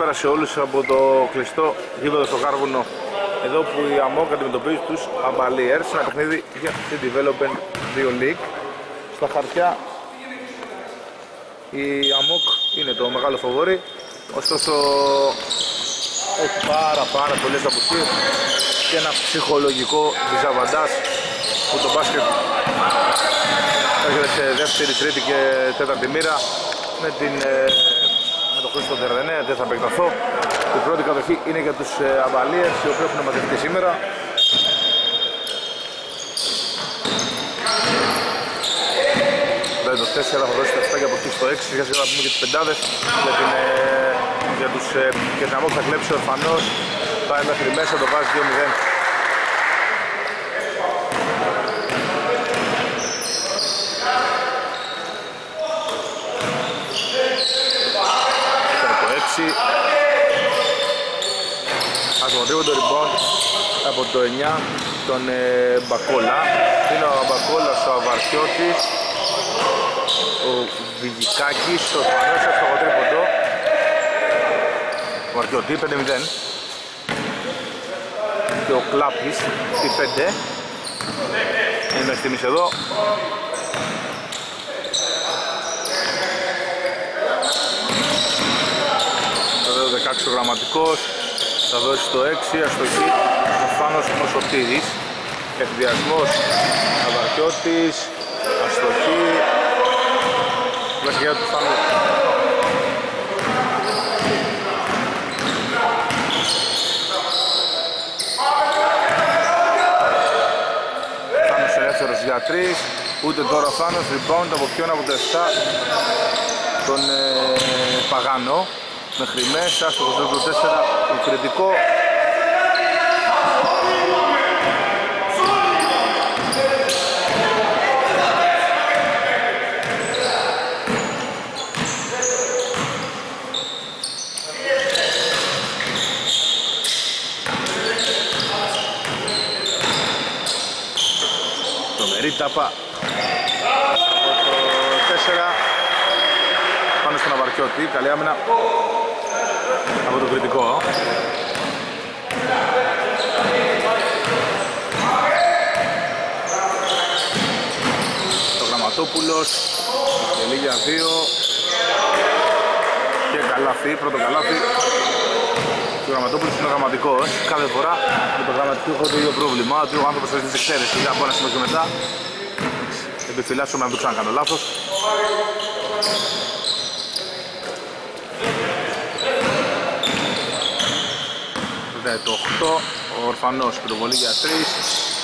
καλησπέρα σε όλους από το κλειστό γήπεδο στο Κάρβουνο, εδώ που η AMOK αντιμετωπίζει τους Aballiers, ένα παιχνίδι για τη Development 2 League. Στα χαρτιά η AMOK είναι το μεγάλο φοβόρι, ωστόσο έχει πάρα πολλές απουσίες και ένα ψυχολογικό διζαβαντάζ που το μπάσκετ έρχεται σε δεύτερη, τρίτη και τέταρτη μοίρα με την στο Δερδενέ, δεν θα επεκταθώ. Η πρώτη κατοχή είναι για τους Aballiers, οι οποίοι έχουν μαζευτεί σήμερα. Βέβαια το 4 θα δώσει τα 7 και από εκεί στο 6, σιγά να πούμε και τις πεντάδες για τους AMOK, θα κλέψει ορφανώς, πάει μέχρι μέσα, το βάζει 2-0. Ασμοντρίβουν το rebound από το 9 τον Μπακόλα. Είναι ο Μπακόλας, ο Αβαρχιώτης, ο Βιγικάκης, ο Φανέσας, το κοτρίποντο. Ο Αβαρχιώτη 5-0 και ο Κλάπης στη 5. Είναι μέχρι στιγμής εδώ. Ο Γραμματικός θα δώσει το 6, αστοχή ο Φάνος Μοσοτήρης, εκβιασμός Αβαρχιώτης, αστοχή βασιλιά του Φάνου. Φάνος ελεύθερος για 3, ούτε τώρα ο Φάνος, rebound από ποιον, από το 7 τον Παγάνο. Μέχρι μέσα, στο 24, το κριτικό. Το μερίταπα. Το 4. Πάνω στον Αβαρχιώτη, καλή άμυνα από το κριτικό. Το Γραμματόπουλος, τελεί για 2 και καλάθι, πρώτο καλάθι. Ο Γραμματόπουλος είναι ο Γραμματικός. Κάθε φορά με το Γραμματικό έχω το ίδιο πρόβλημα, ότι ο άνθρωπος θα ζητήσει εξαίρεση για από ένα σημείο και μετά. Επιφυλάσσομαι να το ξανακάνω λάθος. Το 8, ο Ορφανός, προβολή για 3,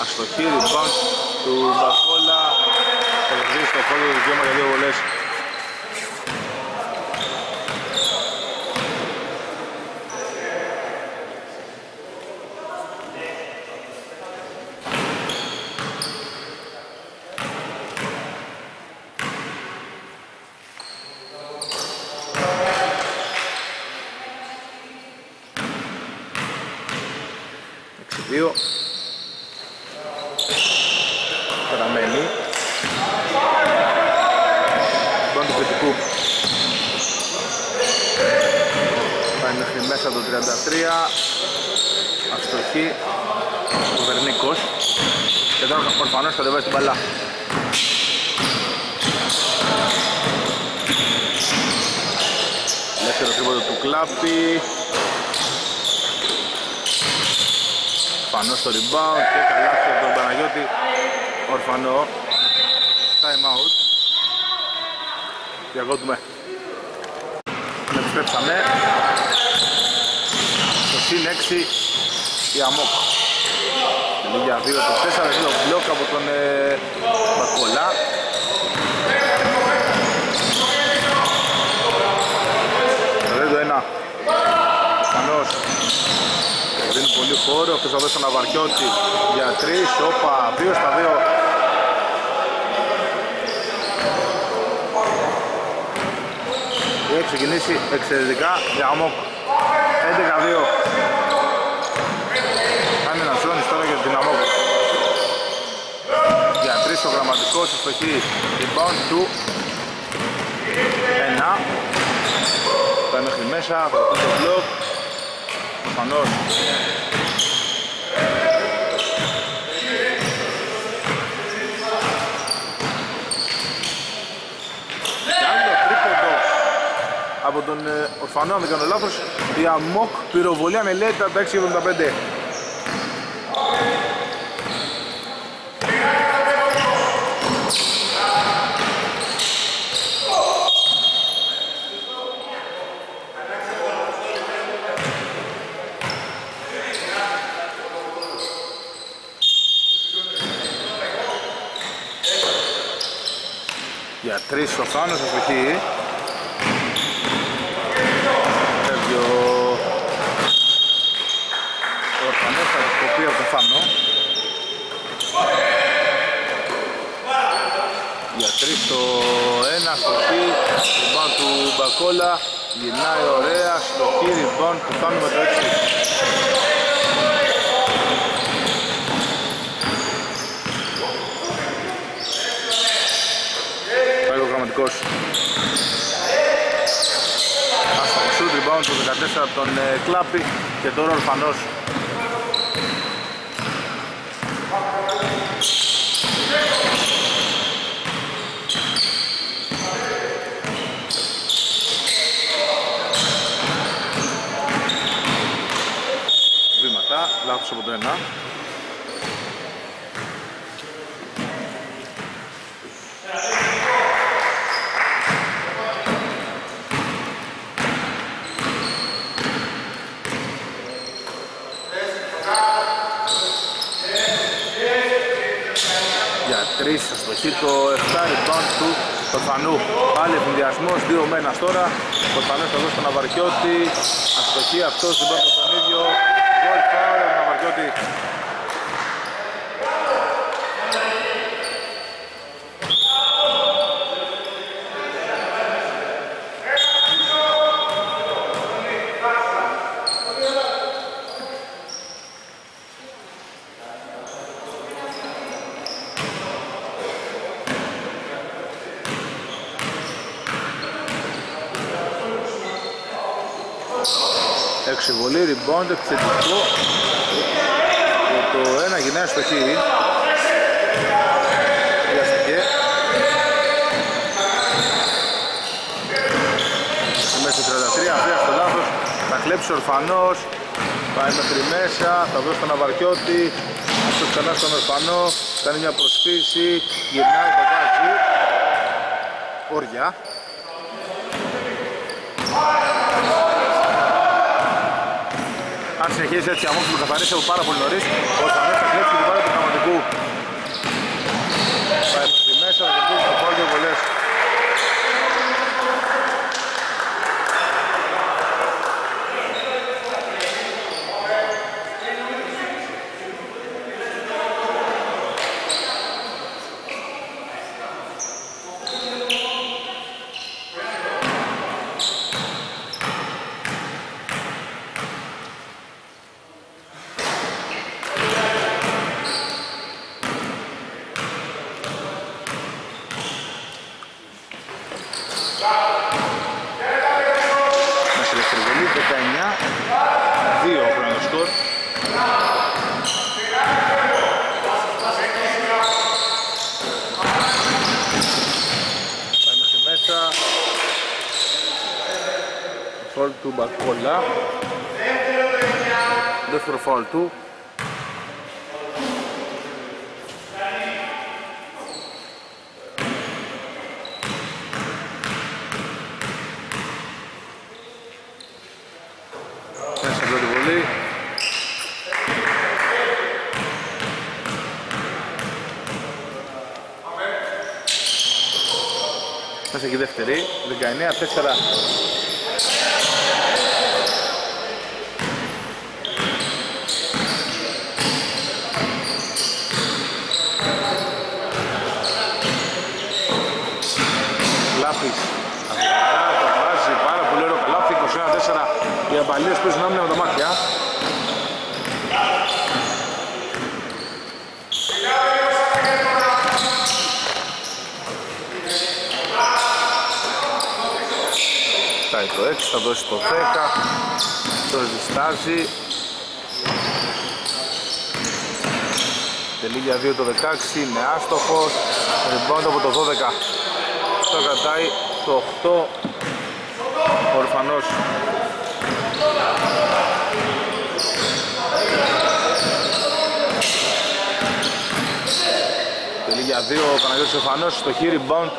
αστοχή, rebound του Μπακόλα, θα κερδίσει το χώρο του δικαίωμα για 2 βολές. Καταμένει τον του κριτικού. Πάει μέχρι μέσα το 33, αστοχή ο Βερνίκος και τώρα προφανώς θα κατεβάζει την μπαλά. Ελεύθερο τρίποντο του Κλάπη, Ορφανός στο rebound και καλάθι από τον Παναγιώτη Ορφανό. Time out. Διακόπτουμε. Επιστρέψαμε. Στο συν 6 η AMOK. Για 2 το 4, δύο μπλοκ από τον Μπακολά. Εδώ το 1. Ορφανός. Δίνει πολύ χώρο, αυτός θα δώσει τον Αβαρχιώτη για 3, όπα, 2 στα 2. Έχει ξεκινήσει εξαιρετικά για AMOK, 11-2. Κάνει ένα ζώνης τώρα για την AMOK. Για 3 ο Γραμματικός, η στοχή rebound του 1. πάει μέχρι μέσα, κρατούν το μπλοκ. Προφανώς από τον Ορφανό, αν δεν κάνω λάθος, η AMOK πυροβολεί ανελέητα τα 6.75. Για τρεις ο Φάνος ασφαιχεί. Για τρεις το ένα στοχή, ριμπάν του Μπακόλα, γυρνάει ωραία, στοχή, ριμπάν του Φάνου με το 6. Ασταξού, τριμπάουν του 14 από τον Κλάπη και τώρα ο Ορφανός. Βήματα, λάθος από το ένα. Στα στοχή το 7 rebound του Ορφανού. Πάλι ευνηδιασμός, 2 μένας τώρα. Ο Ορφανός θα δώσει τον Αβαρκιώτη. Αστοχή αυτός, δεν πάει στον ίδιο. Goal foul από τον Αβαρκιώτη. Εξιβολή, rebound, επιθετικό το ένα γυναίκα στο χείλη. Βιαστηκε μέσα 33, αφρία στο λάθος, θα κλέψει ο Ορφανός, πάει μέχρι μέσα, θα δώσει τον Αβαρκιώτη, αυτός ξανά στον Ορφανό, κάνει μια προσφύση, γυρνάει το βάζει, όρια. Αν συνεχίζει έτσι η AMOK που καθαρίσει από πάρα πολύ νωρίς, ο Ορφανός θα κλέψει την πάρα του πραγματικού. Πάει μέχρι μέσα, θα κερδίσει το πόδιο βολές. Φόλ του Μπακόλα, δεύτερο φόλ του. Μέσα από την βολή. Μέσα και η δεύτερη, 19-4. Οι Αμπαλίες παίζουν άμυνα με τα μάτια. Τα πάει το 6, θα δώσει το 10, το ζητάζει. Τελεί για 2 το 16, είναι άστοχος, rebound από το 12. Το κρατάει το 8, ορφανός. Τελεί για 2 ο Παναγιώτης Ορφανός, στο χείρι rebound.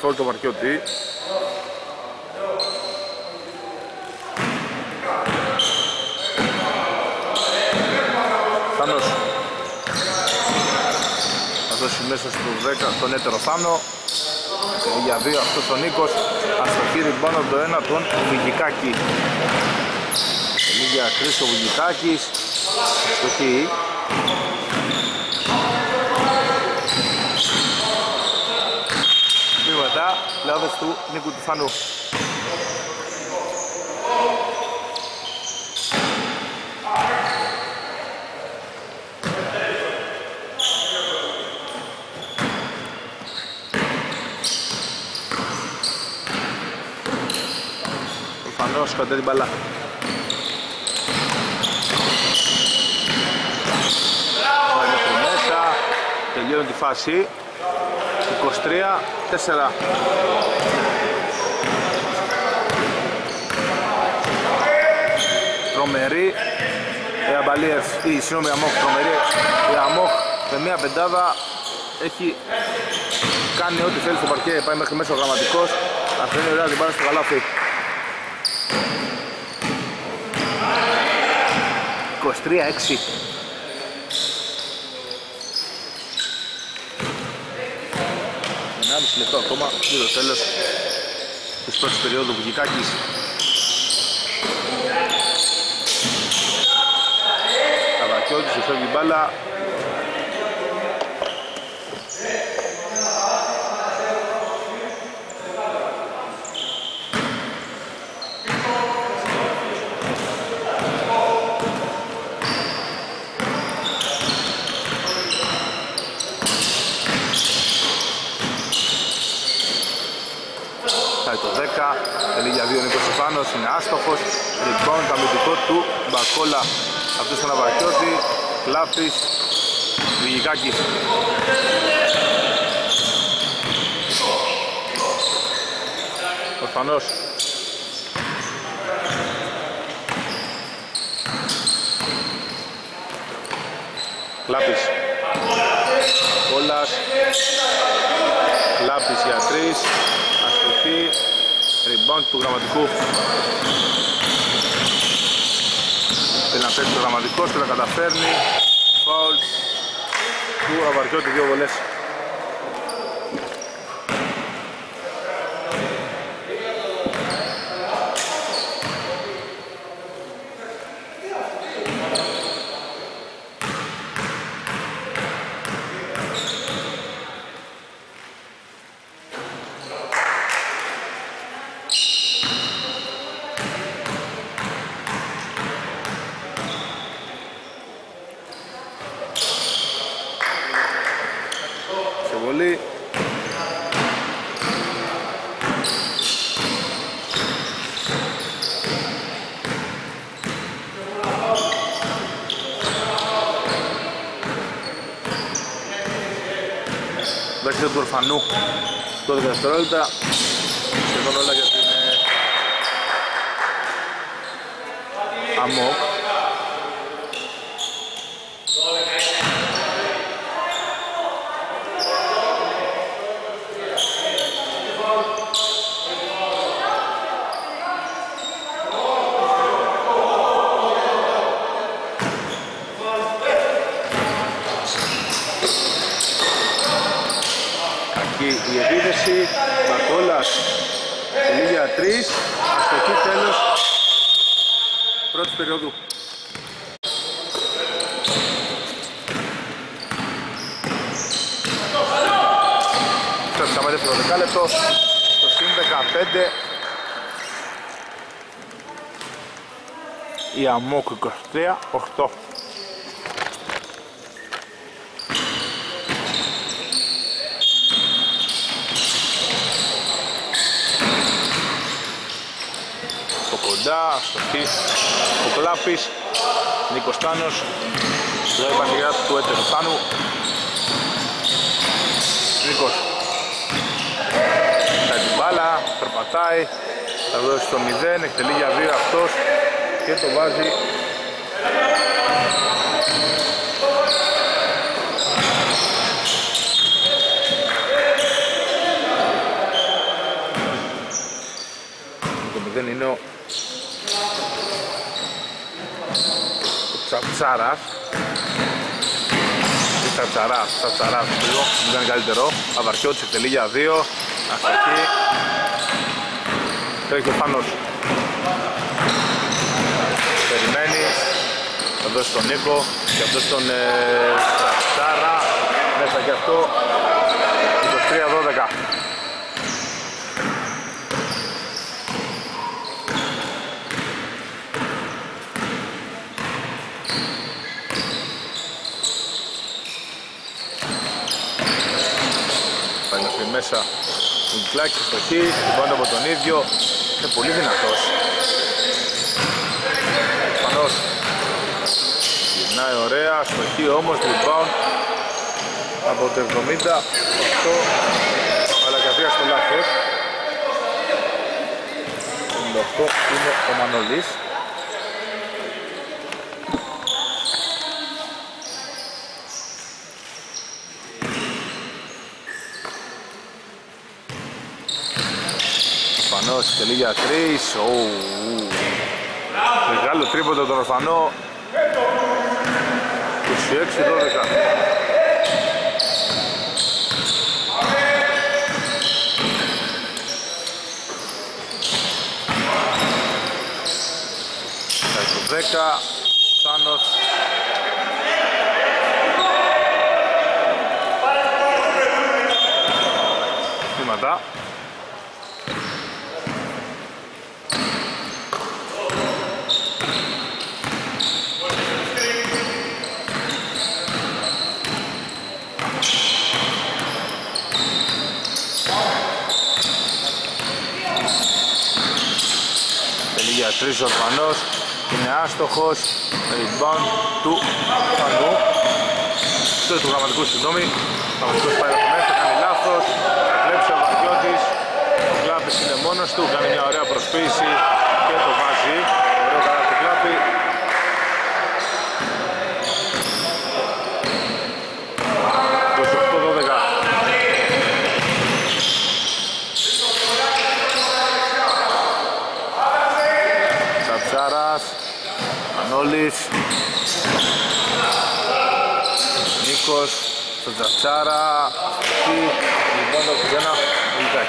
Φόλ το Μαρκιώτη. Θάνος. Θα δώσει μέσα στο 10 στον έτερο Θάνο. Για 2 αυτός ο Νίκος. Αστοχήρι πάνω από το 1 τον Βουγγικάκη. Για Χρήστο Βουγγικάκης. Αστοχή. Λάδος του Νίκου Τουφανού. Τουφανός κοντά την μπαλά. Τελειώνει τη φάση. 23-4. Τρομερή η Αμπαλίεφ, ή συγγνώμη, ΑΜΟΚ. Τρομερή η ΑΜΟΚ με μια πεντάδα έχει κάνει ό,τι θέλει στο παρκέ. Πάει μέχρι μέσα ο γραμματικός. Αφήνει ωραία την πάρα στο καλάθι. 23-6. Λεπτό ακόμα, και το τέλος της πρώτης περίοδου Βουγγικάκης. Καβακιώτης, φεύγει μπάλα. Είναι άστοχος, rebound αμυντικό του Μπακόλα. Αυτός τον Αβακιώτη, Κλάφης, Βουγγικάκης. Ορφανός. Κλάφης. Κόλλας. Κλάφης για 3. Αστοχή. Rebound του γραμματικού. Θέλει να παίρνει το γραμματικό, και να καταφέρνει. Foul του Αβαρκιώτη, 2 βολές. Δεξιά του Ορφανού, 12 δευτερόλεπτα, σχεδόν όλα για την ΑΜΟΚ. Η επίδεση, Μπακόλας, τελίγια 3, αστοχή, τέλος πρώτης περίοδου. Στα 5 δεκάλεπτο, στο συν 15, η ΑΜΟΚ 23-8. κοντά, αυτής ο Κλάπης, Νίκος Τάνος, δηλαδή πανηγυρά του έτρεχου Τάνου. Νίκος κάνει την μπάλα, περπατάει, θα δώσει το 0, εκτελεί για 2 αυτός και το βάζει. Δεν είναι ο Τσατσαράς. Τσατσαράς λίγο, μου κάνει καλύτερο. Αβαρχιώτης εκτελεί για 2. Αστοχή. Τρέχει ο Πάνος. Περιμένει. Θα δώσει τον Νίκο και αυτό τον Τσατσαρά. Μέσα και αυτό. 23-12. Μέσα ο Γκλάκης στοχή, την από τον ίδιο, είναι πολύ δυνατός. Πανός, γυρνάει ωραία, στοχή όμως, rebound από το 78, αλλά καθία στο λάθος. 78 είναι ο Μανολής. Τελεί για 3, μεγάλο τρίποντο τον Ορφανό, 26-12. Το 10, Θάνος. Στήματα. Τρεις Ορφανός, είναι άστοχος, rebound του Φανού. Στος του Γραμματικού, συγγνώμη, ο Γραμματικός πάει από μέσα, κάνει λάθος, θα κλέψει ο Βαριώτης, ο Κλάπης είναι μόνος του, κάνει μια ωραία προσποίηση και το βάζει, ωραίο καλά του Κλάπη. Μανώλης, Νίκος, στον Τσατσάρα, εκεί, λοιπόν το κουμπένα, Μιλτακή. Να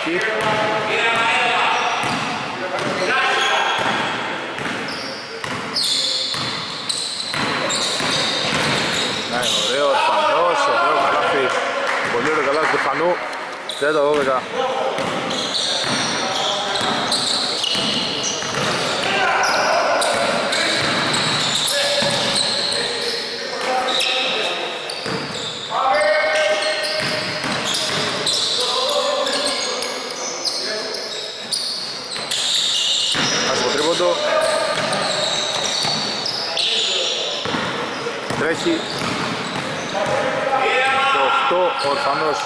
είναι ωραίο, Φανός, ωραίο καλάφι, πολύ ωραίο καλάφι του Φανού, 3-12. Τρέχει το 8 Ορφανός.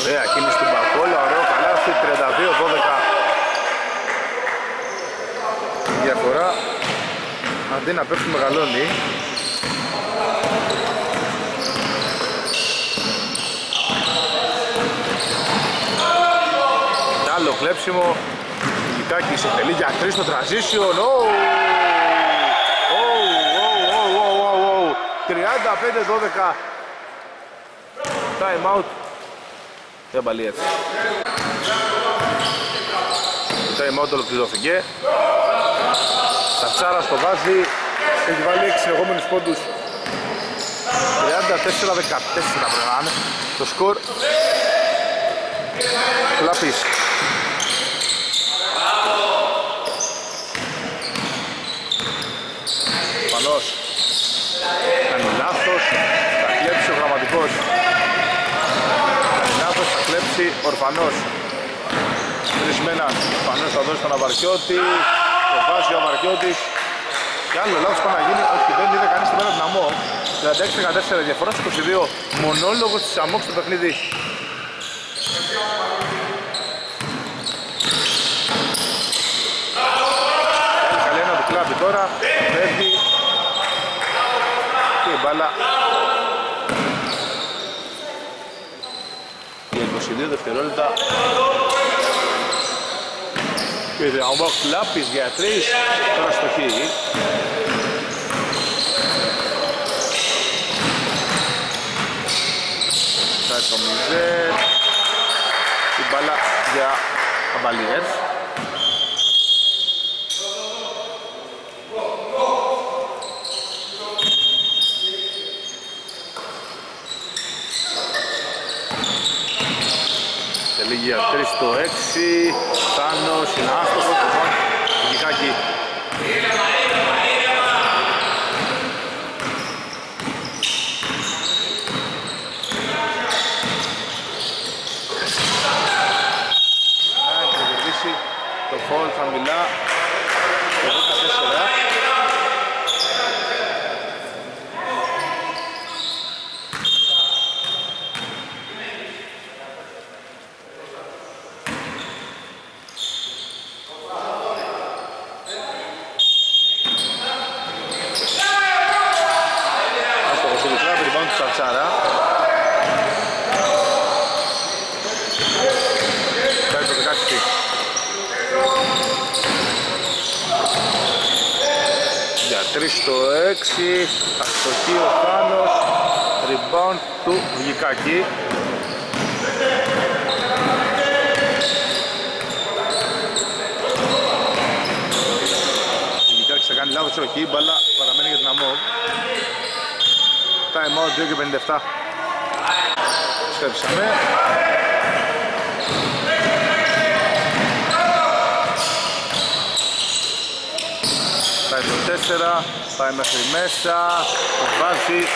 Ωραία κίνηση του Μπακόλα, ωραίο καλάθι, 32-12. Η διαφορά αντί να πέφτει μεγαλώνει. Το κλέψιμο, Γητάκης εκτελεί για 3 στο transition. 35-12. Time out. Η Aballiers. Το time out ολοκληρώθηκε. Τσατσάρα στο βάζει. Έχει βάλει 6 συνεχόμενους πόντους. 34-14 πρέπει το σκορ. Κλάπης. Πανός. Κάνει λάθος. Θα κλέψει ο Γραμματικός. Ορφανώς τρισμένα, ορφανώς θα δώσει τον Αβαρκιώτη, το βάζει ο Αβαρκιώτης και άλλο λάθος πάνω να γίνει, ότι δεν είδε κανείς την πέρα την ΑΜΟΚ. 36-14 διαφορά, 22 μονόλογος της ΑΜΟΚ στο παιχνίδι. Καλή ένα του κλάμπι τώρα, φεύγει και η μπάλα. Σε 2 δευτερόλεπτα και η ΑΜΟΚ Λάπης για 3, τώρα στο χ. Φτάει στο 0, η μπάλα για Aballiers. Για 3 στο 6, Τάνος είναι άστοχο, κουμπάν, Γιγάκη. Θα κερδίσει το φόλ χαμηλά, το 14. Στο 6, αστοχή ο Θάνος, rebound του Γικάκη. Η Γικάκη θα κάνει λάθος, όχι, η μπαλά παραμένει για την ΑΜΟΚ. Time out 2:57. Στέψαμε. Πάει το 4, πάει μέχρι μέσα, το βάζει.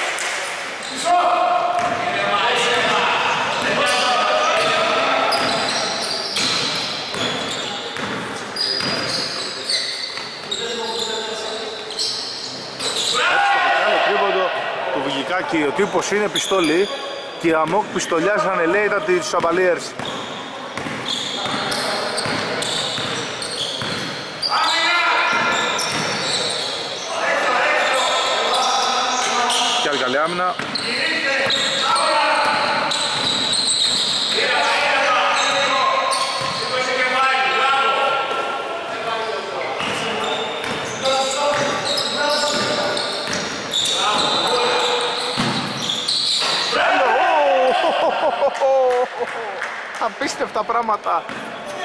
Το Βουγικάκι, ο τύπος είναι πιστόλι και η ΑΜΟΚ πιστολιάζανε λέει τα τους Aballiers. Καλή άμυνα. Απίστευτα πράγματα.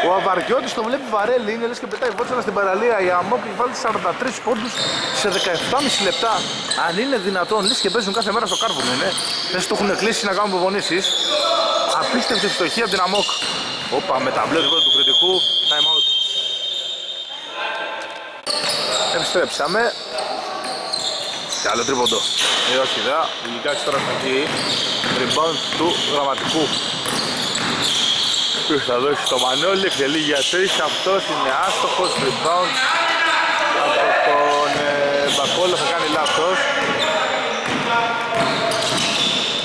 Ο Αβαρκιώτης το βλέπει βαρέλι, είναι λες και πετάει βότσαλα στην παραλία. Η ΑΜΟΚ βάλει 43 πόντους σε 17,5 λεπτά. Αν είναι δυνατόν, λες και παίζουν κάθε μέρα στο κάρβουνο, ναι. Λες το έχουν κλείσει να κάνουν προπονήσεις. Απίστευτη φτωχή από την ΑΜΟΚ. Όπα, με τα μπλε του κριτικού, time out. Επιστρέψαμε. Και άλλο τρίποντο. Όχι δα, Γλυκάκης τώρα θα βγει. Rebound του Γραμματικού. Θα δώσει το Μανώλη, εκτελεί για 3, αυτός είναι άστοχος, rebound από τον Μπακόλο, θα κάνει λάθος.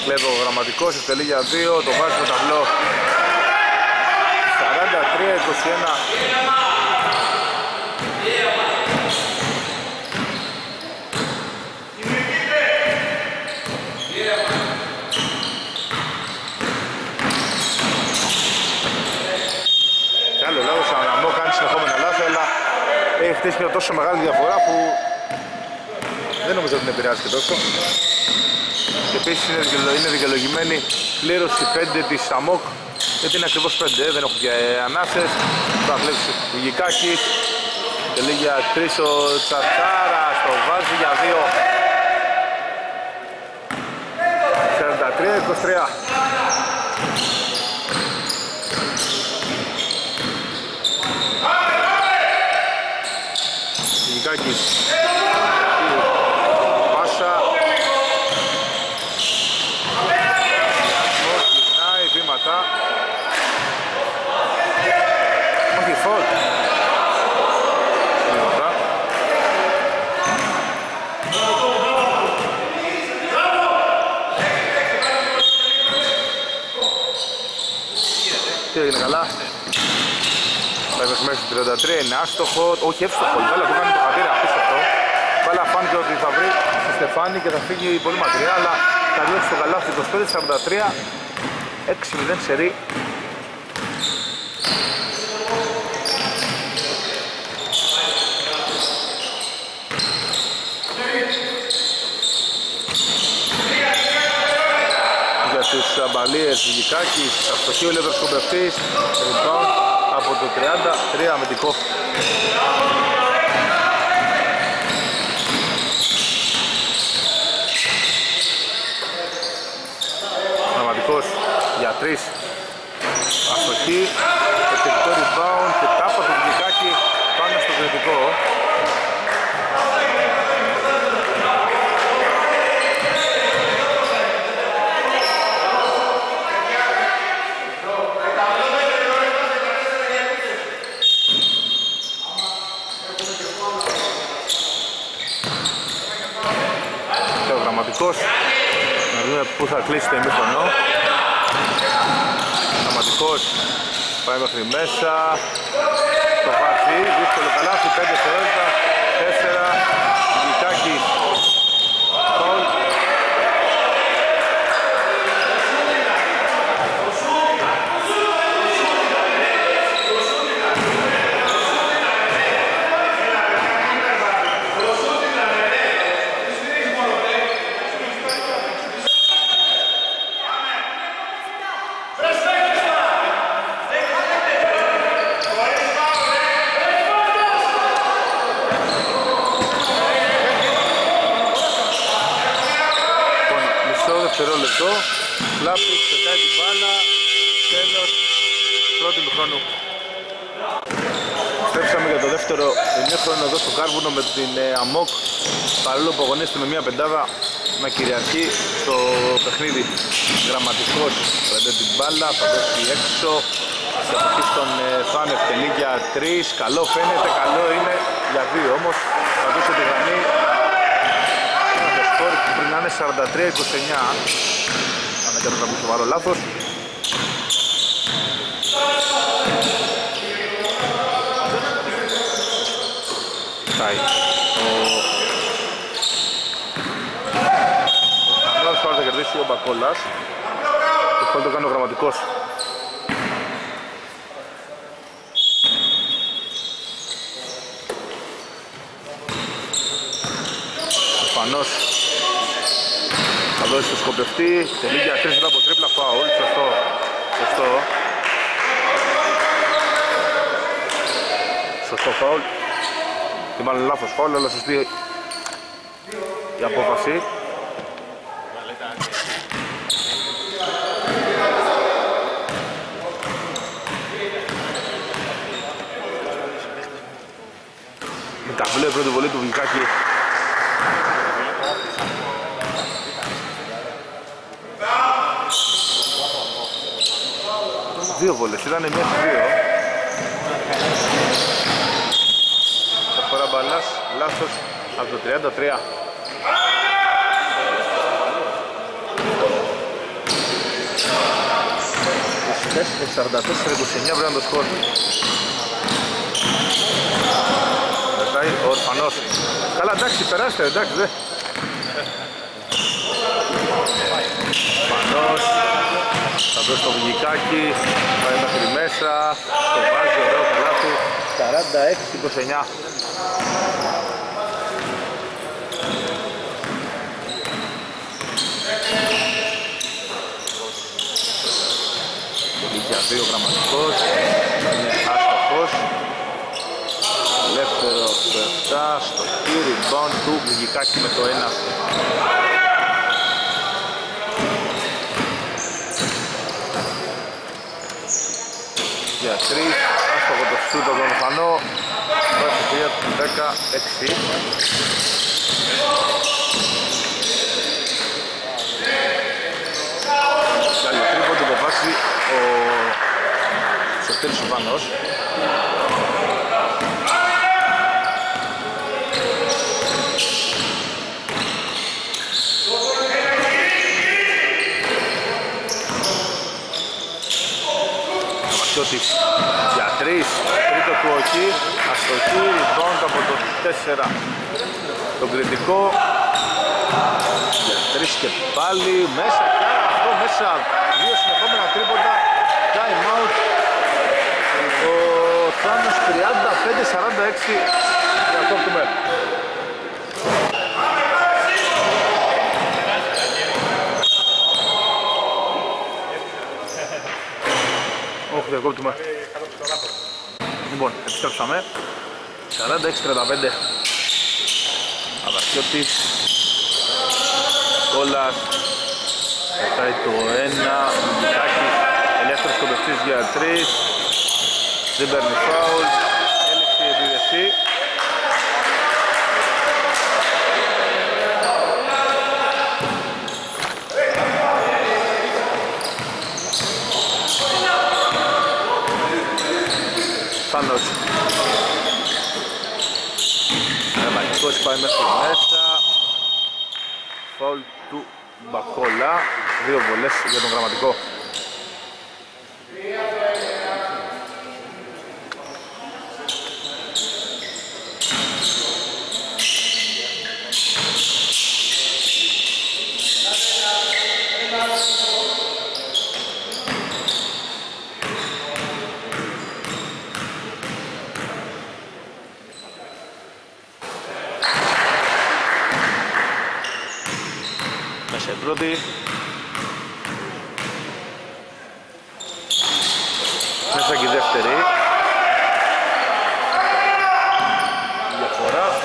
Κλέβει ο Γραμματικός, εκτελεί για 2, το βάζει στο ταμπλό. 43-21. Έχει χτίσει μια τόσο μεγάλη διαφορά που δεν νομίζω ότι την επηρεάζει και τόσο. Επίσης είναι δικαιολογημένη πλήρως η 5 της ΑΜΟΚ, γιατί είναι ακριβώς 5, δεν έχουν και ανάσες. Το αθλέψει ο Γικάκης, τελεί για 3 ο Τσατσάρα, το βάζει για 2. 43-23. Γιγάκης, πάσα, γυρνάει, βήματα. 33, άστοχο, όχι εύστοχο, η μπάλα που κάνει το χατήρα, απίστευτο. Η μπάλα φάνηκε ότι θα βρει στο στεφάνι και θα φύγει πολύ μακριά, αλλά θα διώξει το καλάθι 25-43, 6-0 σερί. Για τους Αμπαλίες Γλυκάκης, αυτοχή ο Λεύρος Κομπευτής, από το 33 αμυντικό. Πραγματικός για 3 αστοχή, εξαιρετικό rebound και τάπα του Γλυκάκη πάνω στο κριτικό. Να δούμε πού θα κλείσει το ημίχρονο. Σταματικός πάει μέχρι μέσα. Το βάζει, δύσκολο καλάθι, 5 σερόντα, 4, Γλυκάκης. Φαουλ. Λάπης, πετάει την μπάλα, τέλος πρώτη του χρόνου. Στρέψαμε για το δεύτερο ημίχρονο εδώ στο Κάρβουνο με την ΑΜΟΚ, παρόλο που αγωνίστηκε με μια πεντάδα να κυριαρχεί στο παιχνίδι. Γραμματικός πετάει την μπάλα, θα πέσει έξω, θα πέσει στον Θάνο Ευτελή για 3, καλό φαίνεται, καλό είναι για 2 όμως, θα πέσει τη γραμμή. Πριν να είναι 43-29, αν δεν κάνω σοβαρό λάθος. Φτάει ο φάουλ, θα κερδίσει ο Μπακόλας. Το φάουλ το κάνει ο Γραμματικός. Φανώς θα δώσει το σκοπευτή, τελεί για 3 μετά από τρίπλα φάουλ, σωστό, σωστό. Σωστό φάουλ, και μάλλον λάθος φάουλ, αλλά σωστή η απόφαση. Με τα βλέπει πρώτη βολή του Βλυκάκη. Δύο βολές, ήταν μία στις δύο. Καταφορά μπαλάς, λάθος από το 33. Στις 44-29 πρέπει να το σκορ. Μετάει ο Ορφανός. Καλά, εντάξει, περάστε, εντάξει, δε. Ορφανός. Θα δώσει το Γλυκάκι, πάει μέχρι μέσα, το βάζει ωραίο καλάθι, 46-29. Για δύο Γραμματικός, είναι άστοχος, ελεύθερο 7 στο κύρι, rebound του Γλυκάκι με το 1. Για 3, άστοχο το σούτο τον Φανό, 23-16. Καλό τρίποντο το βάζει ο Σωτήρης ο Φανός. Για 3, τρίτο του ΟΚΙ, τον κριτικό για 3 και πάλι μέσα, κάνει αυτό μέσα, δύο συνεχόμενα τρίποντα, time out, ο Θάνος 35-46 για το κουμπέ. Όχι, διακόπτουμε. Λοιπόν, επιστρέψαμε. 46-35. Αβασιώτης. Κόλας. Μετάει το 1. Μητάκης. Ελεύθερος κοντευτής για 3. Δεν παίρνει φάουλ. Έλεξη επιδευτή. Θάνος. Ρεμαντικός πάει μέχρι μέσα. Φάουλ του Μπαχόλα. Δύο βολές για τον Γραμματικό. Πρώτη. Μέσα και δεύτερη. Διαφορά.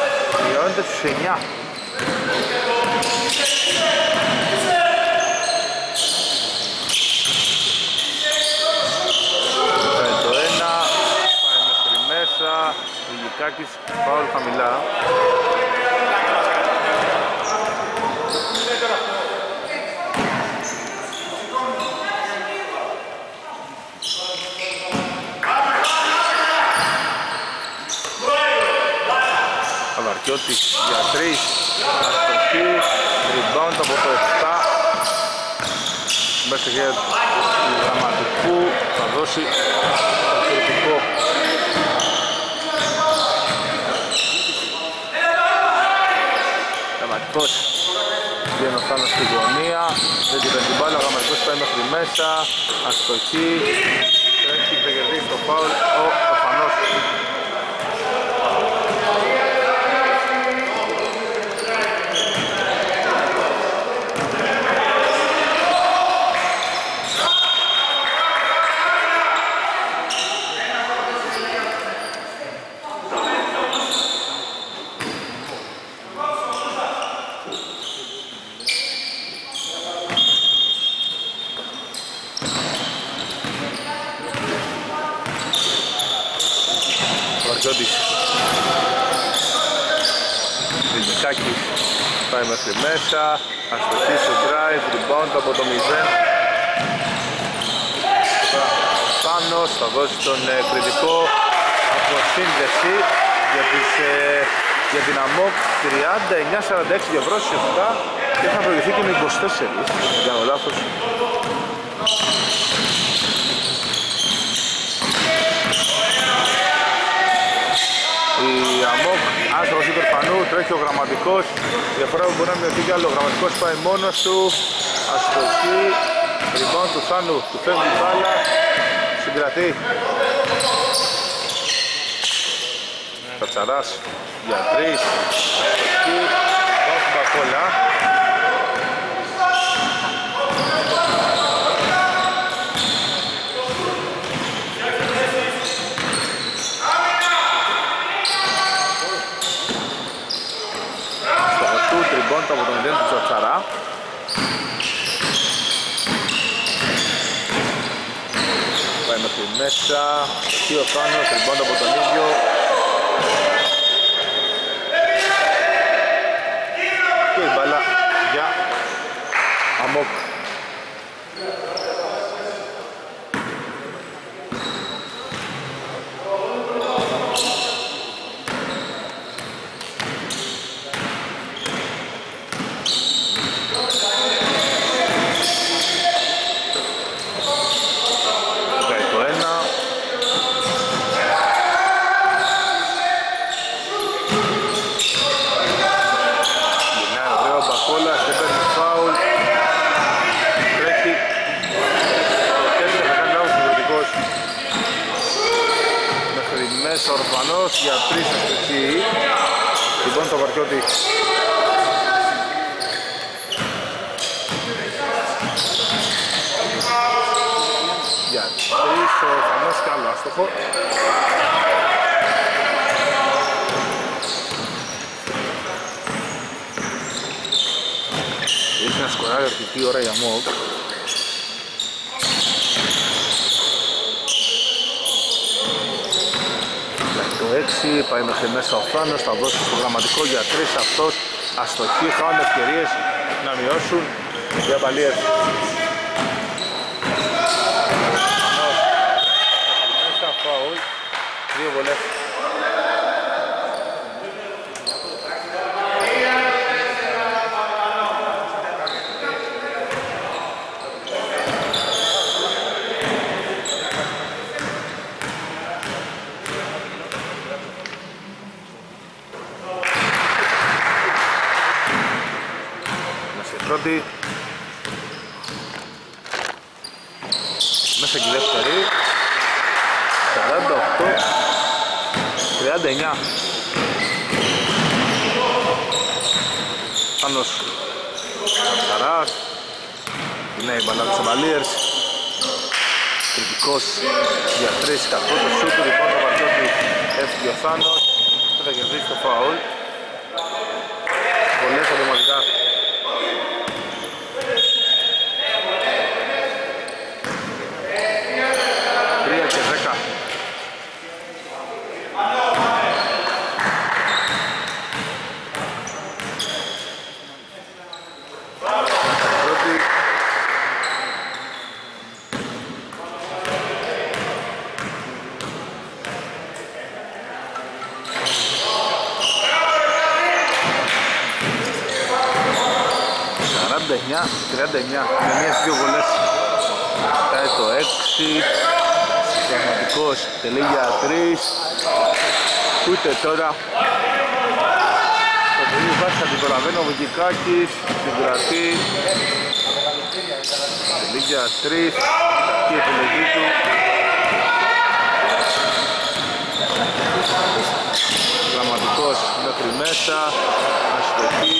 Διαώνεται στους 9. Μετά το 1. Πάει μέχρι μέσα. Λιγικάκης. Φάουλ χαμηλά. Αβαρκιώτης για 3, αστοχή, rebound από το 7, μέσα για του Γραμματικού, θα δώσει το κριτικό. Γραμματικός βγαίνει ο Θάνος στη γωνία, δεν την παίρνει μπάλα, ο Γραμματικός πάει μέχρι μέσα, αστοχή, τρέχει και κερδίζει το φάουλ ο Αφανός. Δημικάκης πάει μέχρι μέσα, αστοχή στο drive, rebound από το 0. Θάνος θα δώσει τον κριτικό από σύνδεση για την AMOK 39-46 για βρώσεις 7 και θα προηγηθεί και με 24 για ο λάθος. Η AMOK, άστοχος υπερπανού, τρέχει ο Γραμματικός. Διαφορά που μπορεί να μειωθεί κι άλλο. Ο Γραμματικός πάει μόνος του. Αστοχή, rebound του Θάνου. Του φεύγει η μπάλα. Συγκρατεί. Κατσαράς για 3. Αστοχή, rebound του Μπαχόλα. Τριμπόντ από το 0 του Τσατσαρά. Πάει μέχρι μέσα. Εκεί ο Θάνος, τριμπόντ από τον ίδιο. Και η μπάλα για AMOK. ορφανώς για 3 αστοχή. Λοιπόν το Βαρκιώτη για 3 ορφανώς κι άλλο άστοχο. Έχει να σκοράρει αρκετή ώρα η AMOK. Πάει μέχρι μέσα ο Φάνος, θα δώσει το προγραμματικό για 3 αυτός, αστοχή, χάνουν ευκαιρίες να μειώσουν οι Αμπαλίες. Μέσα φάουλ, 2 βολές. Μέσα και η δεύτερη 48 39. Πάνος Καράς. Είναι η μπαλά της Aballiers. Κριτικός για 3 καθώς το σούτ. Λοιπόν το Βαρκιώτη έφυγε ο Θάνος. Θα κερδίσει το φάουλ. Πολλές ατοματικά. Με μία στις δύο βολές κοιτάει το 6. Πραγματικός τελεί για 3. Ούτε τώρα το τελείο βάζει θα την προλαβαίνει ο Βικικάκης. Συγκρατεί. Τελεί για 3. Αυτή η επιλογή του. Πραγματικός μέχρι μέσα. Αστοχή.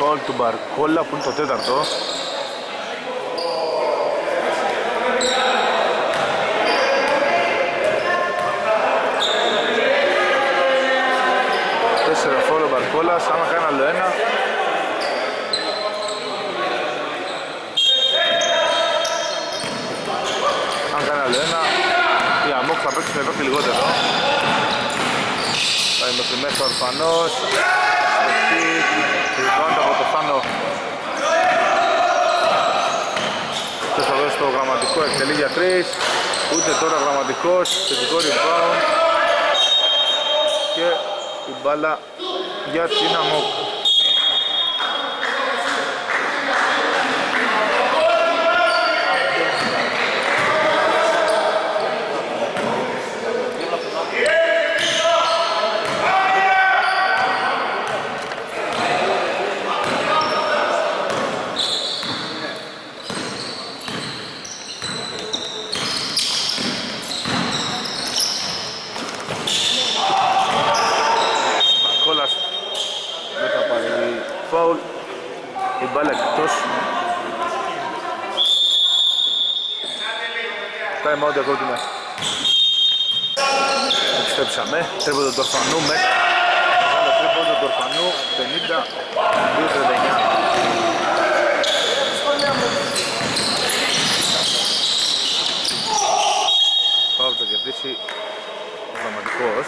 Φάουλ του Μπαρκόλα που είναι το 4ο. Τέσσερα φάουλ ο Μπαρκόλας, άμα κάνει άλλο ένα. Αν κάνει άλλο ένα, η AMOK θα παίξει με παίξει λιγότερο. Πάει μέχρι μέσα ορφανώς. Λιβάντα από το Θάνο. Αυτός θα δώσει το γραμματικό, εκτελεί για 3. Ούτε τώρα γραμματικός, θετικό rebound. Και η μπάλα για την AMOK. Μάουντε ακρότημα. Εξτέψαμε, τρίποντο του Ορφανού με μεγάλο τρίποντο του Ορφανού, 52-39. Πάω θα κερδίσει ο Γραμματικός.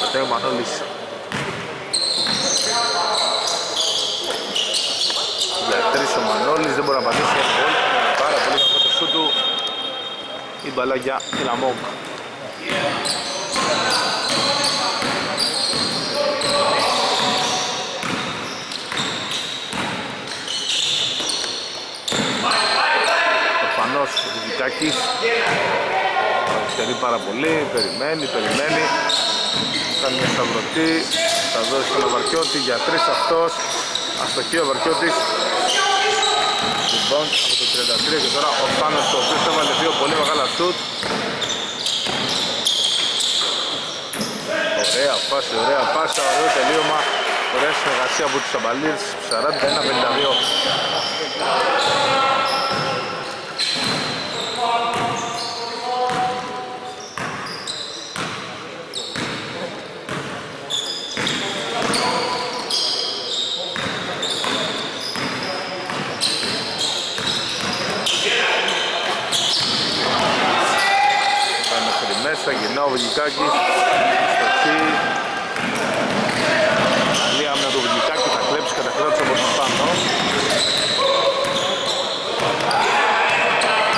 Πατέω Μανώλης. Ο Μανώλης δεν μπορεί να πατήσει πάρα πολύ από το σου του. Η μπαλά για την AMOK. Προφανώς ο Βικικάκης. Αριστερεί πάρα πολύ, περιμένει. θα είναι σταυρωτή, θα δώσει τον Βαρκιώτη για 3 αυτός, αστοχή ο Βαρκιώτης. Λοιπόν, από το 33 και τώρα ο Θάνος, ο οποίος έβαλε δύο πολύ μεγάλα σουτ. Ωραία φάση, ωραία πάσα, ωραίο τελείωμα, ωραία συνεργασία από τους Αμπαλίρς, 41-52. Γυρνά ο Βουλγικάκης, στοχή. Καλή άμυνα του Βουλγικάκη, θα κλέψει κατακράτηση από τον Σπάνο.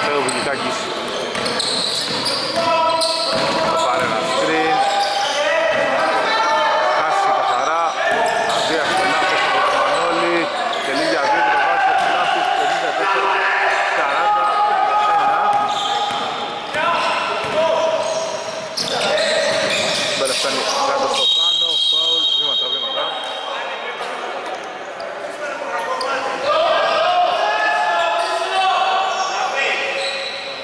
Φέρει ο Βουλγικάκης. Θα πάρει ένα σκριν. Χάσει καθαρά. Αδία στενάφτες από τον Μανώλη. Και λίγη αδία του βάζει ο Στενάφτες, 54-40. Κάνει κάτω στο πάνω, φάουλ, βήματα, βήματα.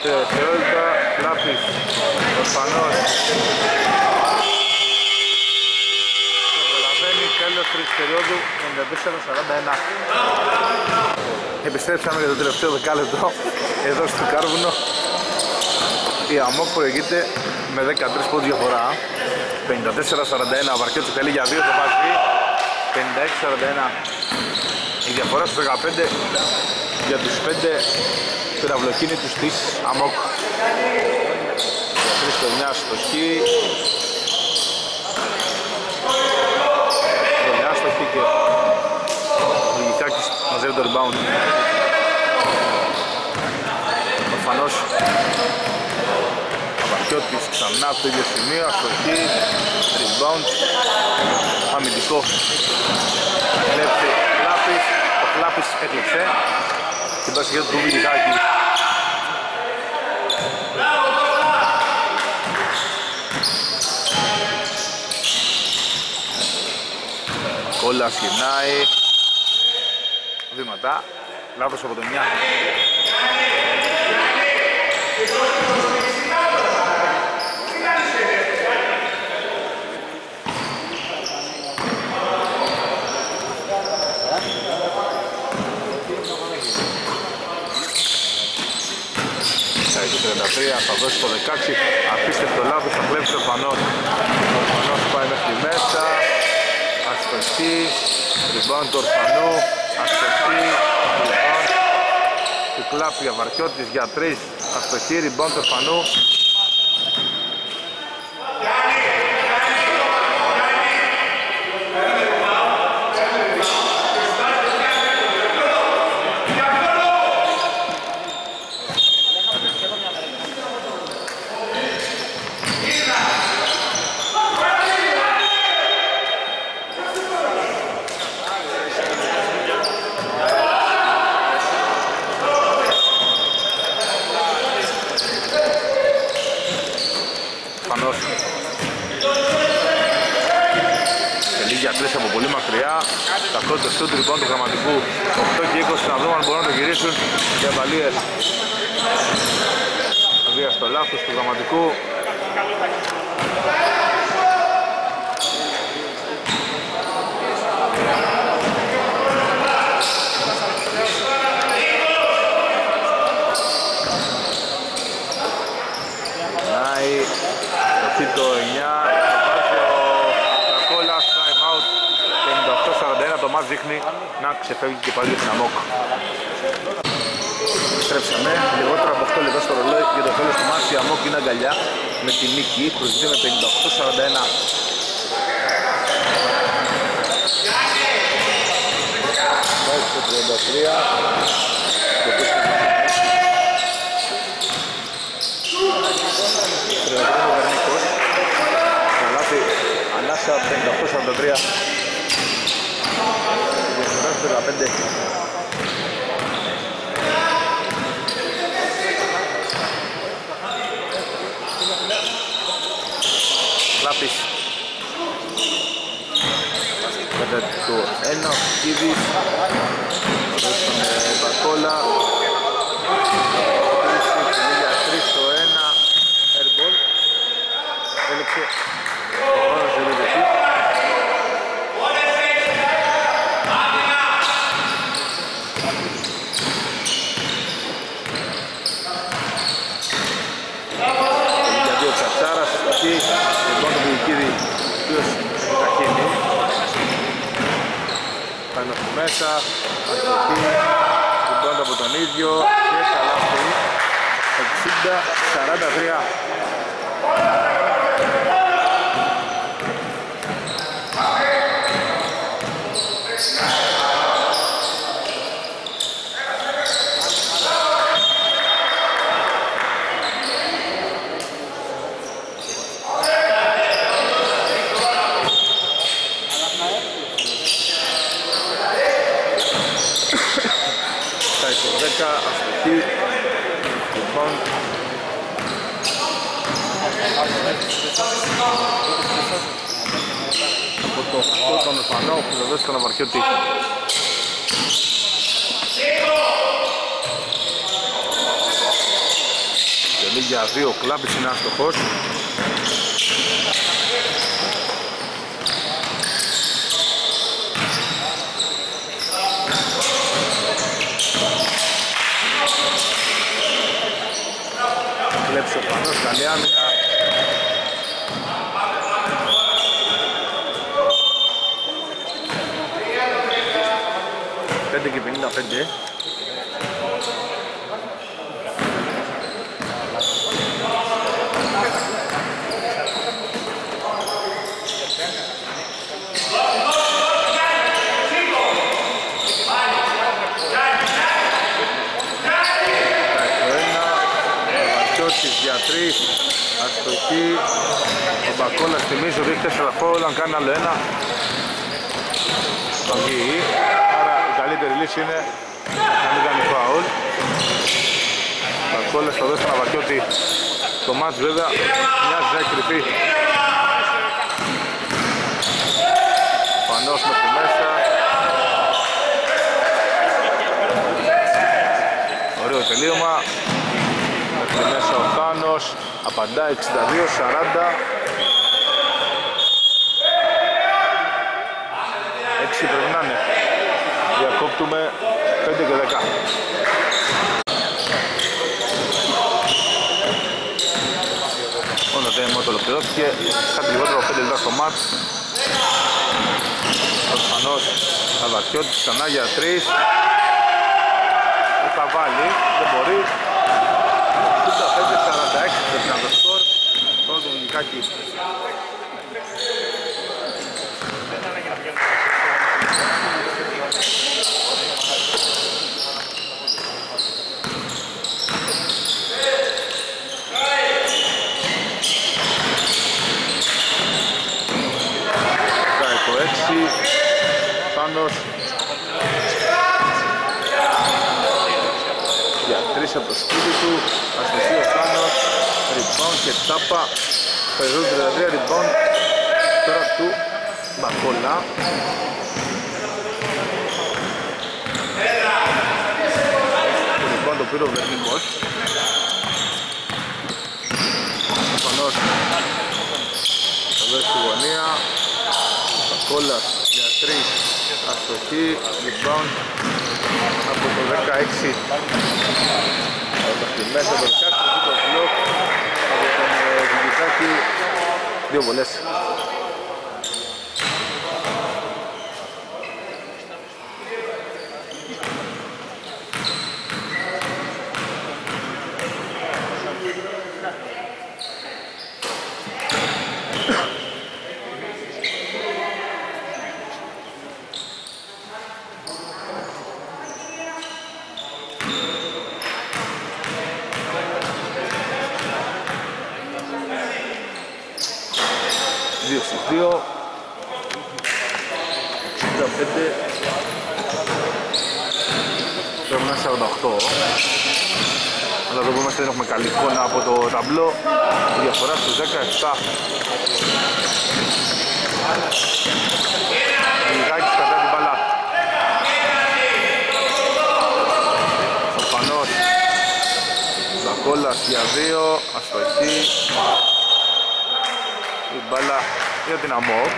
Τελειότητα, Λάπης, προφανώς. Προλαβαίνει, τέλος τρίτης περίοδου, 94-41. Επιστρέψαμε για το τελευταίο δεκάλεπτο, εδώ στο Κάρβουνο. Η ΑΜΟΚ προηγείται με 13 πόντους διαφορά. 54-41, ο Βαρκιώτης θέλει για 2 το βάζει. 56-41 η διαφορά στους 15 για τους 5 πυραυλοκίνητους της ΑΜΟΚ. Για 3 στο 9 στοχή. Στο 9 στοχή και ο Βουλγικάκης μαζεύει το rebound. Προφανώς Βαρκιώτης ξανά από το ίδιο σημείο, αστοχή, rebound, αμυντικό, θα κλέψει Λάπης, ο Λάπης έκλεψε την πασχέτα του Βουλγικάκη. Κόλλας γυρνάει, βήματα, λάθος από τον Νιά. Θα δώσει το 16, απίστευτο λάθος, θα κλέψει ο Φανός. Ο Φανός πάει μέχρι μέσα, αστοχή, rebound του Ορφανού, αστοχή, rebound του κλάπη για Βαρκιώτης για 3, αστοχή, rebound του Ορφανού. Το σούτ λοιπόν του Γραμματικού 8 και 20, να δούμε αν μπορούν να το γυρίσουν οι Αμπαλίες. Βία στο λάθος του Γραμματικού. Νάει το τίτο 9. Το μάτς δείχνει να ξεφεύγει και πάλι στην ΑΜΟΚ. Στρέψαμε λιγότερο από 8 λεπτά στο ρολόι για το τέλος του μάτς. Η ΑΜΟΚ είναι αγκαλιά με τη νίκη, προσδίδει με 58-41. Πάει στο 33. Ανάσα 58-43. Gracias por la pendeja. Lápiz. το 1 Κίδης, ορίσαμε Μπακόλα, Κινίλια 3 το 1, airball, έλεξε πάνω σε λεβεσί. Για δύο Τσατσάρας, εκεί, λοιπόν τον Κίδη, ποιος Ζαχίνη. Πάνω από μέσα, αστοχή, λοιπόν από τον ίδιο και καλάθι, 60-43. Από το 8 τον Εφανό που θα δώσει τον Αμαρχιώτη. Τελεί για 2, κλάπης είναι άστοχος. Κλέψει ο Φανός, καλή άμυνα. Πέντε και 55. Για 3, αστοχή, ο Μπακόλας θυμίζω ότι έχει 4 φόλ, αν κάνει άλλο ένα θα βγει, άρα η καλύτερη λύση είναι να μην κάνει φάουλ. Ο Μπακόλας θα δώσει τον Αβακιώτη, το μάτς βέβαια μοιάζει να κρυφτεί. Πανός μέχρι μέσα. Ωραίο τελείωμα. Και μέσα ο Θάνος, απαντά 62-40. Έξι πρέπει να είναι. Διακόπτουμε 5 και 10. Όλο το δέμο το ολοκληρώθηκε. Κάτι λιγότερο 5 λεπτά στο μάτς. Ο Θάνος Αβακιώτης ξανά για 3. Δεν θα βάλει, δεν μπορεί. 45-46 πρέπει να το σκορ, πρώτο Μουνικάκι. Κάικο 6, Θάνος. Από το σκύλι του, αστοχή ο Θάνος, rebound και τάπα, περισσότερο δηλαδή rebound τώρα του Μπακόλα. Το rebound το πήρε ο Βερνίκος. Συμφανώς θα δώσει στη γωνία, Μπακόλας για 3, αστοχή, rebound από το 16. Μέσα από το 16 το μπλοκ από τον Δημητράκη, δύο βολές. Διαφορά στους 17. Μιγάκης κατά την μπαλά. Σοφανός. Λακόλας για 2, αστοχή. Η μπαλά για την AMOK.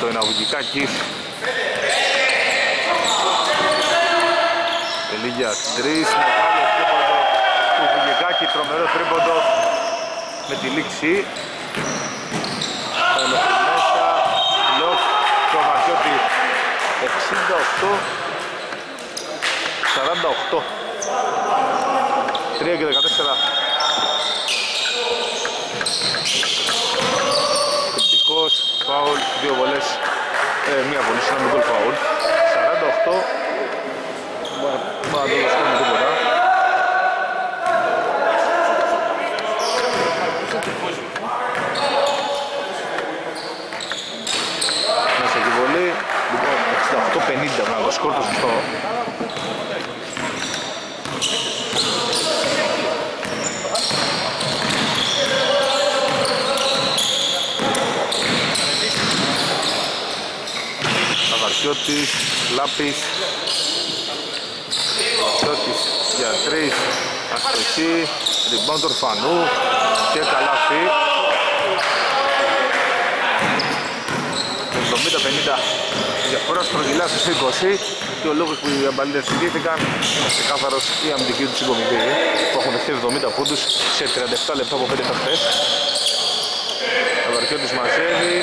Το Εναγουγικάκης. Τελίγια 3, μεγάλο τρίποντο του Βουγικάκη, τρομερό τρίποντο με τη λήξη. Μέσα, Λόφ, το Μαρκιώτη 68, 48, 3 και 14. Φάουλ, δύο βολές, μία βολή, ένα μικρό φάουλ. 48, μάλλον δεν σκέφτομαι τίποτα. Μέσα τη βολή, λοιπόν 68-50, το σκορ το σωστό. Αβαρκιώτης, Λάπης, Αβαρκιώτης για 3, αστοχή, rebound Ορφανού και καλάφι. 70-50, διαφορά στρογγυλά στους 20 και ο λόγος που οι Αμπαλίδες συγκρίθηκαν είναι ξεκάθαρος η αμυντική του συγκομιδή που έχουν δεχτεί 70 πόντους σε 37 λεπτά από 5 ταχτές. Αβαρκιώτης μαζεύει.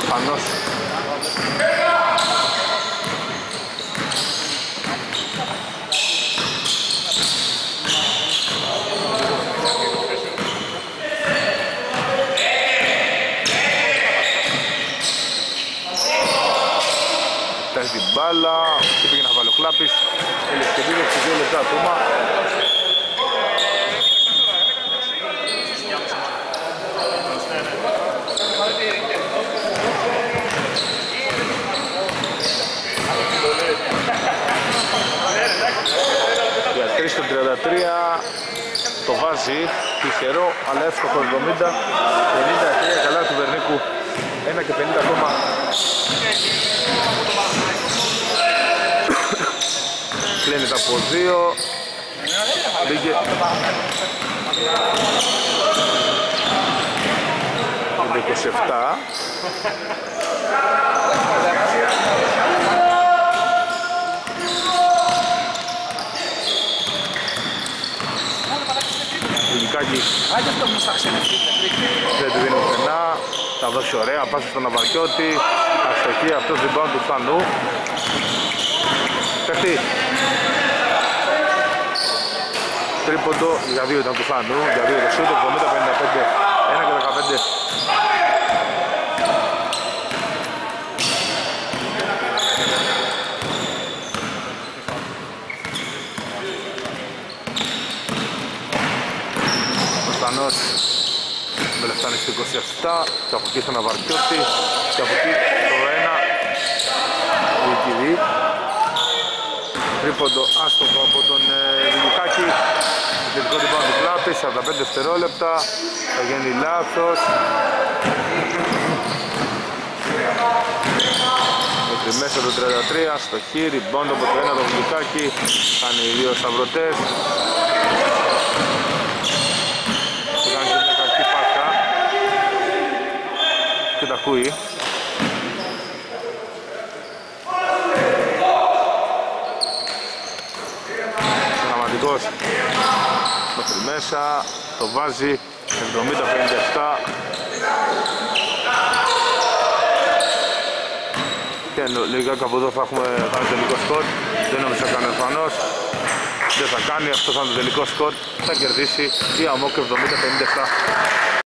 Ορφανός. Κοιτάζει την μπάλα, εκεί πήγε να βάλει ο Κλάπης. Ελευθερίδευση 2 λεπτά ακόμα. Στο 33 το βάζει, τυχερό αλλά εύστοχο 70, 53 καλά του Βερνίκου, 1 και 50 ακόμα. Κλείνεται από 2, μπήκε. Είναι 27. Δεν του δίνει πουθενά, θα δώσει ωραία, πάσα στον Αβαρκιώτη, αστοχή, αυτός rebound του Φθανού. Παίχτη. Τρίποντο για 2 ήταν του Φθανού, για 2 το σούτο, 70-55, 1 και 15. Ορφανός με λεφτάνει στο 27 και από εκεί στον Αβαρκιώτη και από εκεί το 1 Βουκηδί. Τρίποντο άστοχο από τον Βιλικάκη, τελικό τυπάνω του Κλάπη, 45 δευτερόλεπτα, θα γίνει λάθος. Μέχρι μέσα το 33 στο χείρι, μπόντο από το 1 το Βιλικάκη, κάνει οι δύο σταυρωτές. Τα ακούει. Συναματικός μέχρι μέσα, το βάζει 70-57 και λιγάκι από εδώ θα έχουμε κάνει τελικό σκορ. Δεν νομίζω θα κάνει ο Ορφανός, δεν θα κάνει, αυτό θα είναι το τελικό σκορ, θα κερδίσει η AMOK 70-57.